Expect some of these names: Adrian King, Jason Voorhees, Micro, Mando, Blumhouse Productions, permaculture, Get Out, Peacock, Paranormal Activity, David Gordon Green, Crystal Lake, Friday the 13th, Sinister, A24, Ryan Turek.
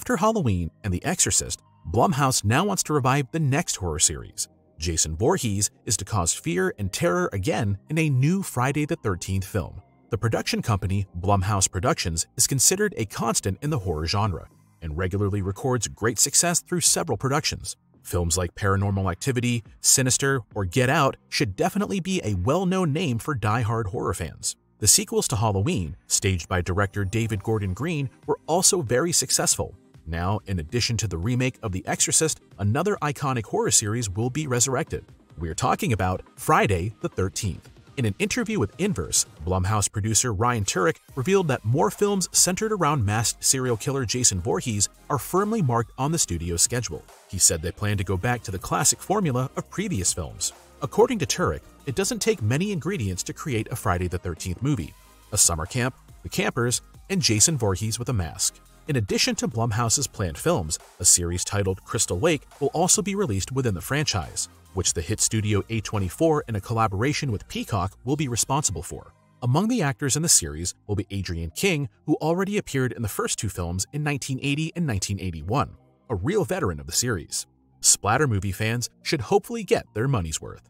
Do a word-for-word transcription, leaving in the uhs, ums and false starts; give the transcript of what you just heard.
After Halloween and The Exorcist, Blumhouse now wants to revive the next horror series. Jason Voorhees is to cause fear and terror again in a new Friday the thirteenth film. The production company, Blumhouse Productions, is considered a constant in the horror genre and regularly records great success through several productions. Films like Paranormal Activity, Sinister, or Get Out should definitely be a well-known name for die-hard horror fans. The sequels to Halloween, staged by director David Gordon Green, were also very successful. Now, in addition to the remake of The Exorcist, another iconic horror series will be resurrected. We're talking about Friday the thirteenth. In an interview with Inverse, Blumhouse producer Ryan Turek revealed that more films centered around masked serial killer Jason Voorhees are firmly marked on the studio's schedule. He said they plan to go back to the classic formula of previous films. According to Turek, it doesn't take many ingredients to create a Friday the thirteenth movie: a summer camp, the campers, and Jason Voorhees with a mask. In addition to Blumhouse's planned films, a series titled Crystal Lake will also be released within the franchise, which the hit studio A twenty-four in a collaboration with Peacock will be responsible for. Among the actors in the series will be Adrian King, who already appeared in the first two films in nineteen eighty and nineteen eighty-one, a real veteran of the series. Splatter movie fans should hopefully get their money's worth.